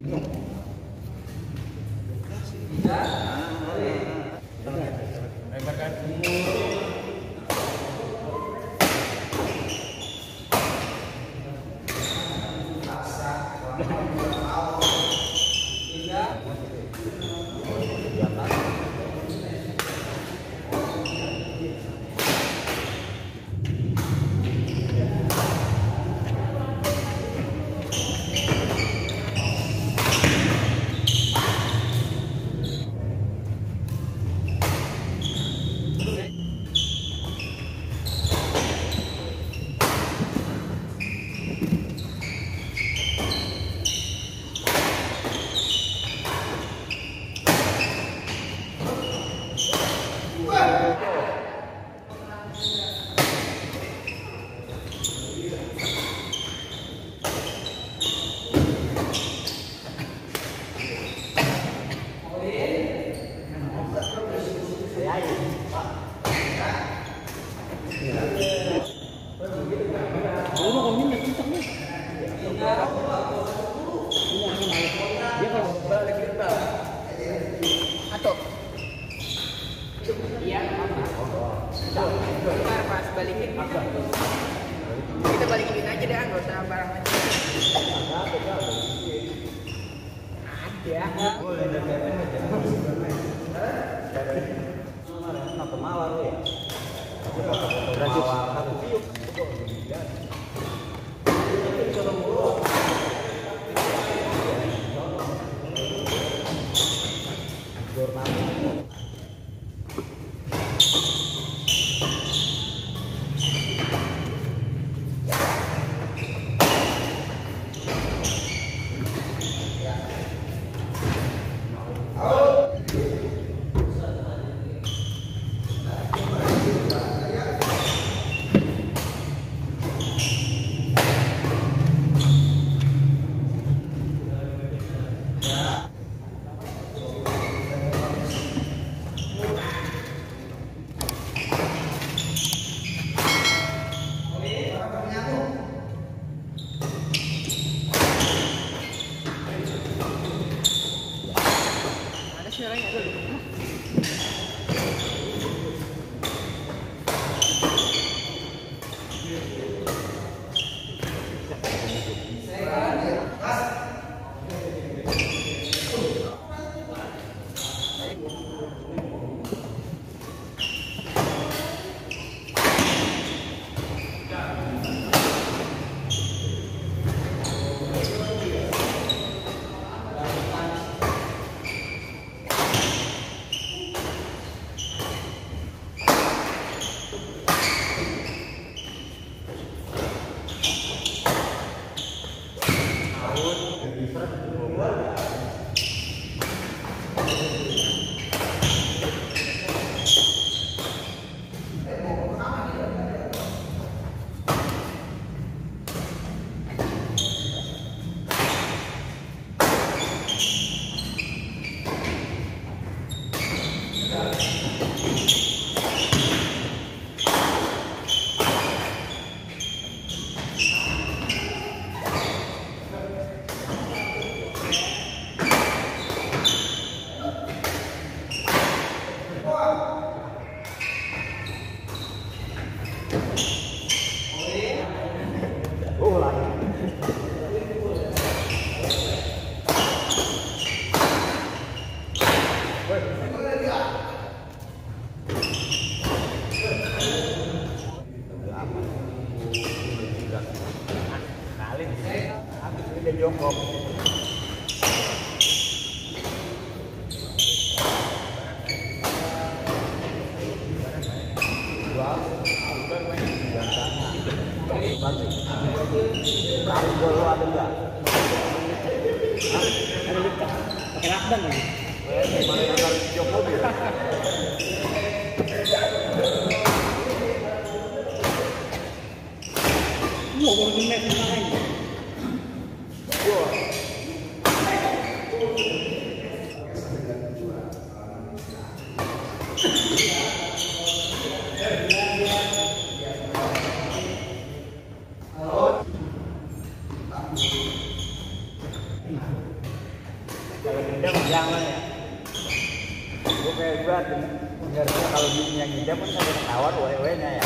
Kita balikin aja deh, nggak usah barang aja. Ada. Boleh deh. panjang lah ya. Gue kayak berat ya. Enggak kalau gini yang hijau pun sampai ketawar wewe-nya ya.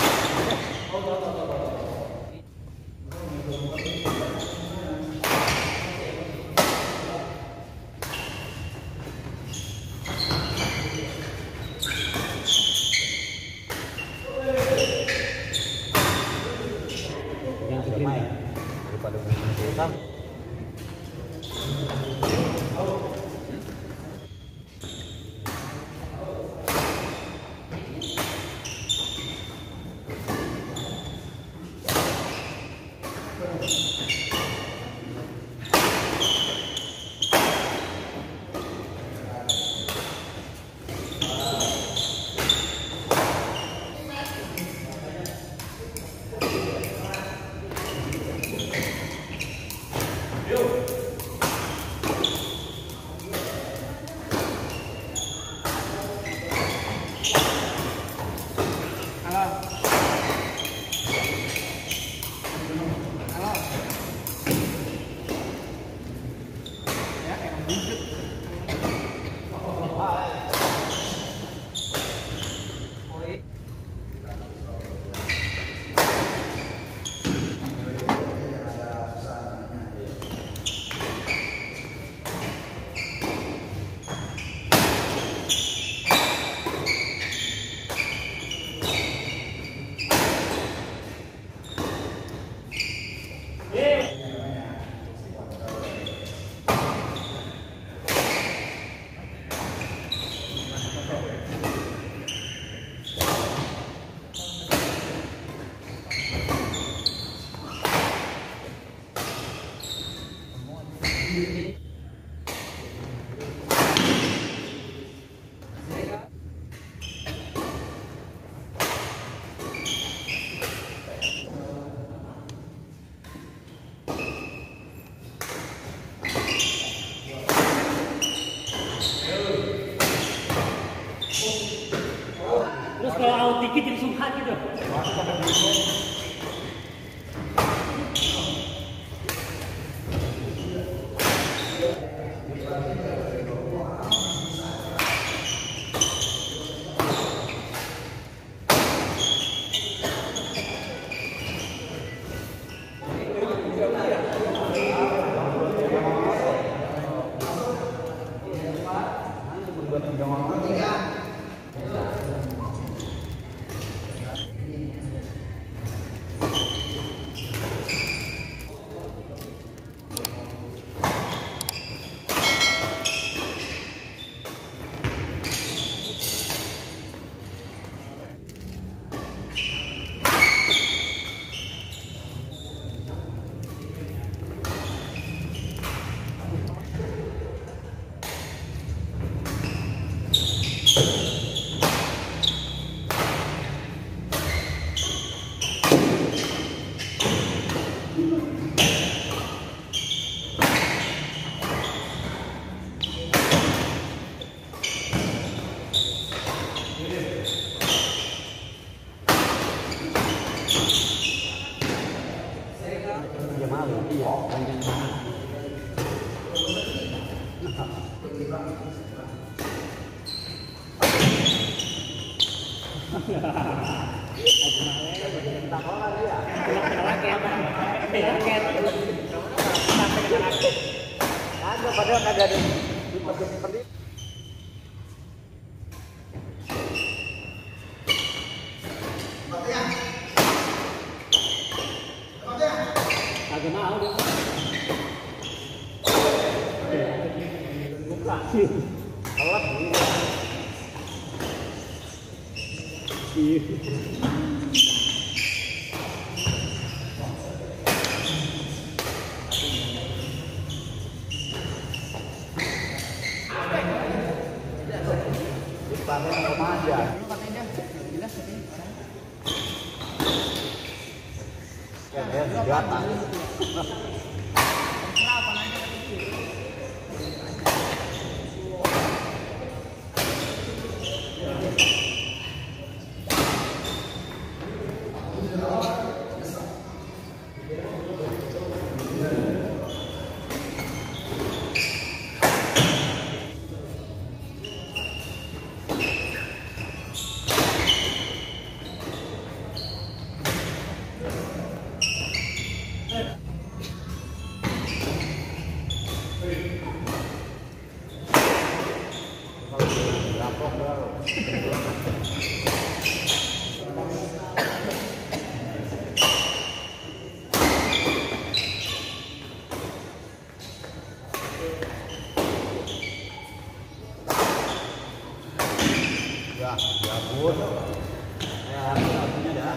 Terus kalau out dikit jadi sungkan gitu. tersebut. Ya, lagunya dah.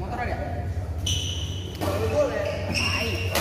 Motor ada? Boleh. Baik.